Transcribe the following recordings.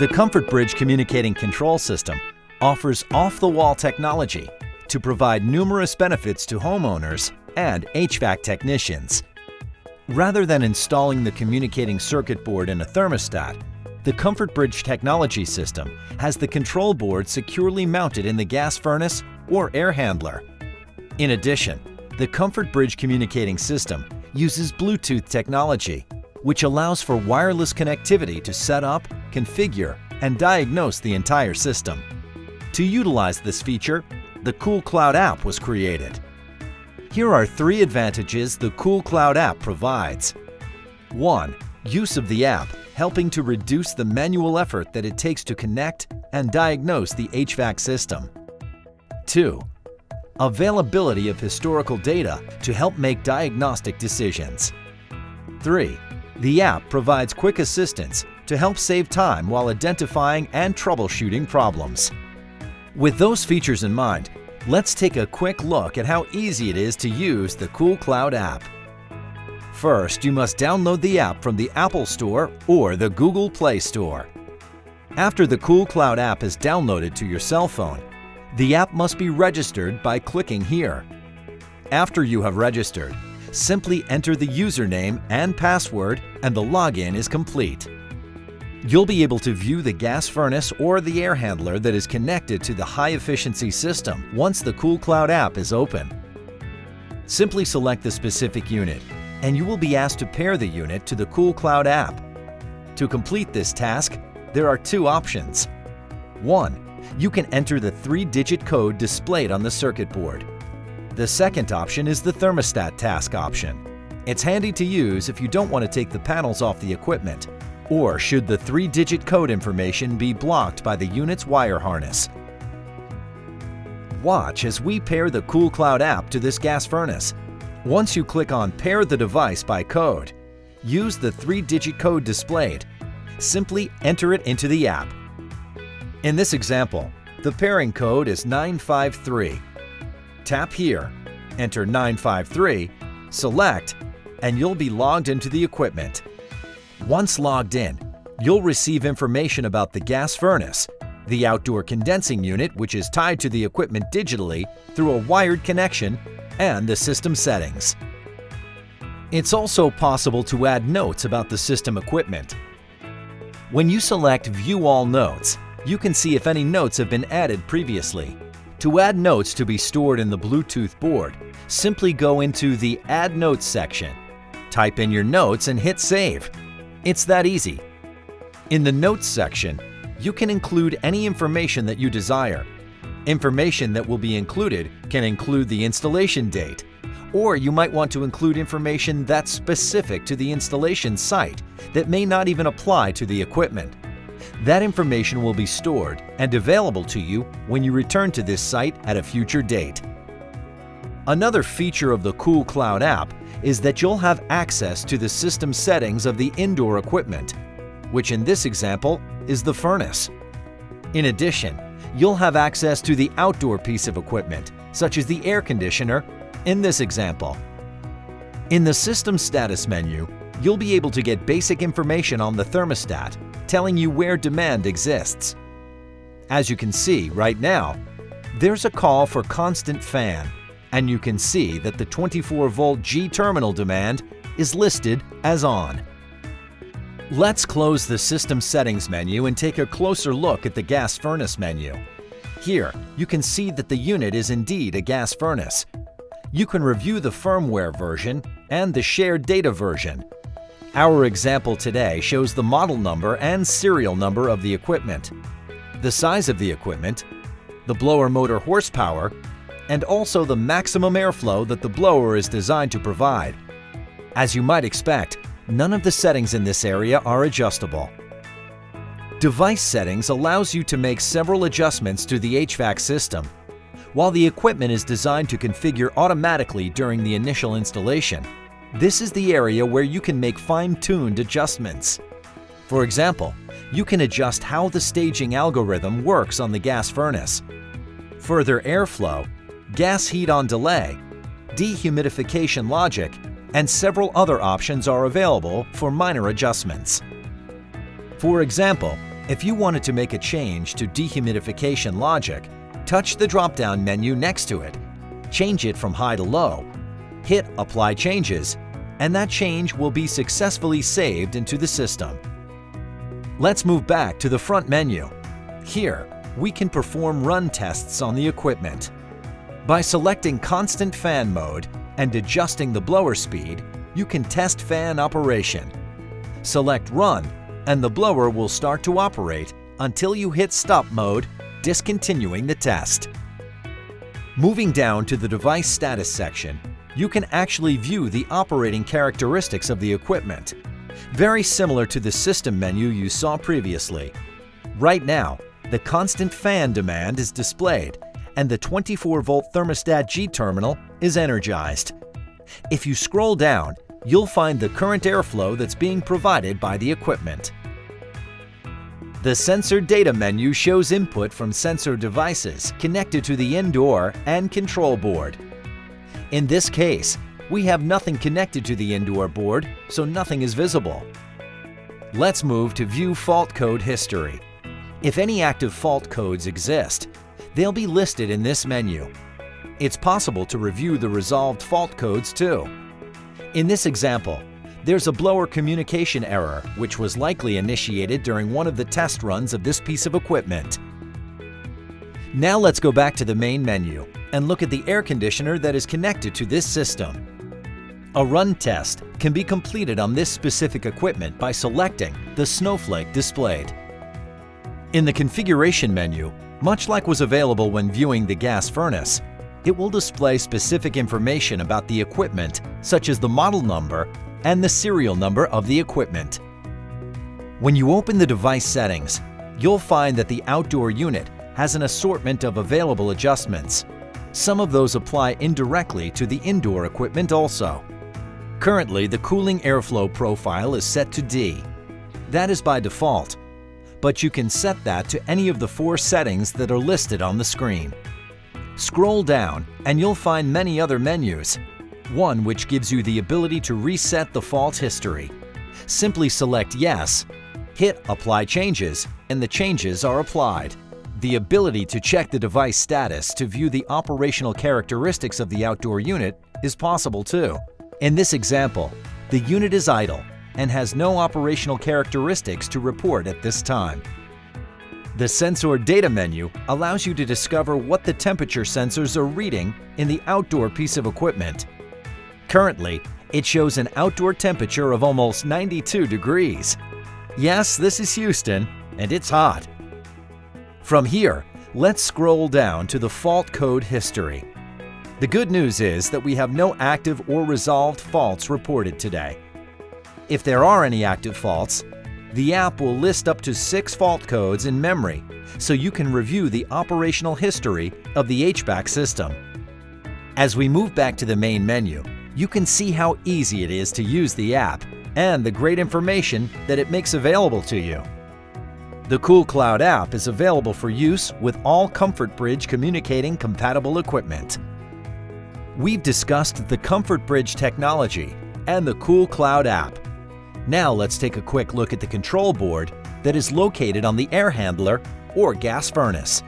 The ComfortBridge communicating control system offers off-the-wall technology to provide numerous benefits to homeowners and HVAC technicians. Rather than installing the communicating circuit board in a thermostat, the ComfortBridge technology system has the control board securely mounted in the gas furnace or air handler. In addition, the ComfortBridge communicating system uses Bluetooth technology, which allows for wireless connectivity to set up, configure, and diagnose the entire system. To utilize this feature, the Cool Cloud app was created. Here are 3 advantages the Cool Cloud app provides. 1. Use of the app, helping to reduce the manual effort that it takes to connect and diagnose the HVAC system. 2. Availability of historical data to help make diagnostic decisions. 3. The app provides quick assistance to help save time while identifying and troubleshooting problems. With those features in mind, let's take a quick look at how easy it is to use the Cool Cloud app. First, you must download the app from the Apple Store or the Google Play Store. After the Cool Cloud app is downloaded to your cell phone, the app must be registered by clicking here. After you have registered, simply enter the username and password and the login is complete. You'll be able to view the gas furnace or the air handler that is connected to the high-efficiency system once the Cool Cloud app is open. Simply select the specific unit and you will be asked to pair the unit to the Cool Cloud app. To complete this task, there are 2 options. 1. You can enter the 3-digit code displayed on the circuit board. The second option is the thermostat task option. It's handy to use if you don't want to take the panels off the equipment, or should the 3-digit code information be blocked by the unit's wire harness. Watch as we pair the Cool Cloud app to this gas furnace. Once you click on Pair the Device by Code, use the 3-digit code displayed. Simply enter it into the app. In this example, the pairing code is 953. Tap here, enter 953, select, and you'll be logged into the equipment. Once logged in, you'll receive information about the gas furnace, the outdoor condensing unit which is tied to the equipment digitally through a wired connection, and the system settings. It's also possible to add notes about the system equipment. When you select View All Notes, you can see if any notes have been added previously. To add notes to be stored in the Bluetooth board, simply go into the Add Notes section, type in your notes and hit Save. It's that easy. In the Notes section, you can include any information that you desire. Information that will be included can include the installation date, or you might want to include information that's specific to the installation site that may not even apply to the equipment. That information will be stored and available to you when you return to this site at a future date. Another feature of the Cool Cloud app is that you'll have access to the system settings of the indoor equipment, which in this example is the furnace. In addition, you'll have access to the outdoor piece of equipment, such as the air conditioner, in this example. In the System Status menu, you'll be able to get basic information on the thermostat, telling you where demand exists. As you can see right now, there's a call for constant fan, and you can see that the 24-volt G terminal demand is listed as on. Let's close the System Settings menu and take a closer look at the Gas Furnace menu. Here, you can see that the unit is indeed a gas furnace. You can review the firmware version and the shared data version. Our example today shows the model number and serial number of the equipment, the size of the equipment, the blower motor horsepower, and also the maximum airflow that the blower is designed to provide. As you might expect, none of the settings in this area are adjustable. Device settings allows you to make several adjustments to the HVAC system. While the equipment is designed to configure automatically during the initial installation, this is the area where you can make fine-tuned adjustments. For example, you can adjust how the staging algorithm works on the gas furnace. Further airflow, gas heat on delay, dehumidification logic, and several other options are available for minor adjustments. For example, If you wanted to make a change to dehumidification logic, touch the drop-down menu next to it, change it from high to low, hit Apply Changes, and that change will be successfully saved into the system. Let's move back to the front menu. Here, we can perform run tests on the equipment. By selecting Constant Fan Mode and adjusting the blower speed, you can test fan operation. Select Run, and the blower will start to operate until you hit Stop Mode, discontinuing the test. Moving down to the Device Status section, you can actually view the operating characteristics of the equipment. Very similar to the system menu you saw previously. Right now, the constant fan demand is displayed and the 24-volt thermostat G terminal is energized. If you scroll down, you'll find the current airflow that's being provided by the equipment. The sensor data menu shows input from sensor devices connected to the indoor and control board. In this case, we have nothing connected to the indoor board, so nothing is visible. Let's move to View Fault Code History. If any active fault codes exist, they'll be listed in this menu. It's possible to review the resolved fault codes too. In this example, there's a blower communication error, which was likely initiated during one of the test runs of this piece of equipment. Now let's go back to the main menu and look at the air conditioner that is connected to this system. A run test can be completed on this specific equipment by selecting the snowflake displayed. In the configuration menu, much like was available when viewing the gas furnace, it will display specific information about the equipment, such as the model number and the serial number of the equipment. When you open the device settings, you'll find that the outdoor unit has an assortment of available adjustments. Some of those apply indirectly to the indoor equipment also. Currently, the cooling airflow profile is set to D. That is by default, but you can set that to any of the four settings that are listed on the screen. Scroll down and you'll find many other menus, one which gives you the ability to reset the fault history. Simply select Yes, hit Apply Changes, and the changes are applied. The ability to check the device status to view the operational characteristics of the outdoor unit is possible too. In this example, the unit is idle and has no operational characteristics to report at this time. The sensor data menu allows you to discover what the temperature sensors are reading in the outdoor piece of equipment. Currently, it shows an outdoor temperature of almost 92 degrees. Yes, this is Houston, and it's hot. From here, let's scroll down to the fault code history. The good news is that we have no active or resolved faults reported today. If there are any active faults, the app will list up to 6 fault codes in memory, so you can review the operational history of the HVAC system. As we move back to the main menu, you can see how easy it is to use the app and the great information that it makes available to you. The Cool Cloud app is available for use with all ComfortBridge communicating compatible equipment. We've discussed the ComfortBridge technology and the Cool Cloud app. Now let's take a quick look at the control board that is located on the air handler or gas furnace.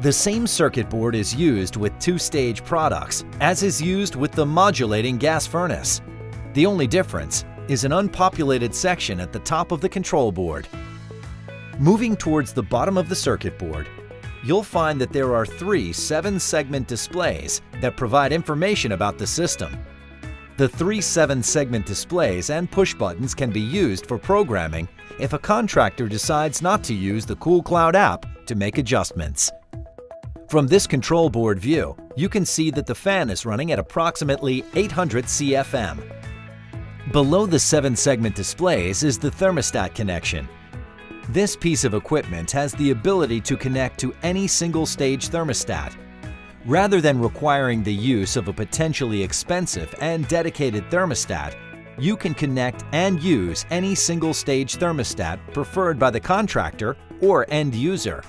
The same circuit board is used with two-stage products as is used with the modulating gas furnace. The only difference is an unpopulated section at the top of the control board. Moving towards the bottom of the circuit board, you'll find that there are 3 7-segment displays that provide information about the system. The 3 7-segment displays and push buttons can be used for programming if a contractor decides not to use the Cool Cloud app to make adjustments. From this control board view, you can see that the fan is running at approximately 800 CFM. Below the 7-segment displays is the thermostat connection. This piece of equipment has the ability to connect to any single-stage thermostat. Rather than requiring the use of a potentially expensive and dedicated thermostat, you can connect and use any single-stage thermostat preferred by the contractor or end user.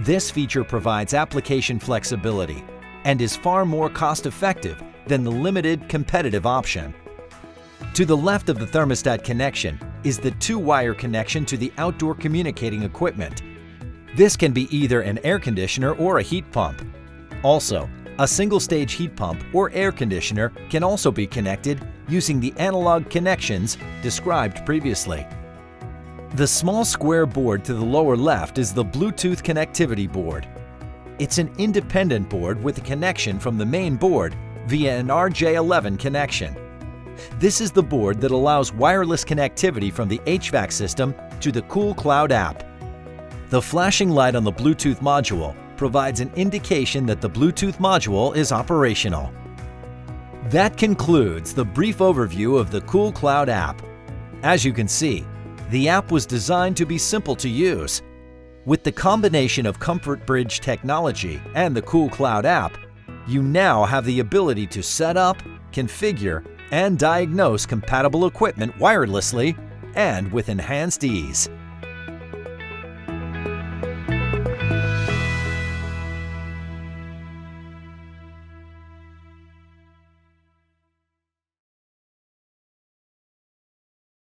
This feature provides application flexibility and is far more cost-effective than the limited competitive option. To the left of the thermostat connection is the two-wire connection to the outdoor communicating equipment. This can be either an air conditioner or a heat pump. Also, a single-stage heat pump or air conditioner can also be connected using the analog connections described previously. The small square board to the lower left is the Bluetooth connectivity board. It's an independent board with a connection from the main board via an RJ11 connection. This is the board that allows wireless connectivity from the HVAC system to the Cool Cloud app. The flashing light on the Bluetooth module provides an indication that the Bluetooth module is operational. That concludes the brief overview of the Cool Cloud app. As you can see, the app was designed to be simple to use. With the combination of ComfortBridge technology and the Cool Cloud app, you now have the ability to set up, configure, and diagnose compatible equipment wirelessly and with enhanced ease.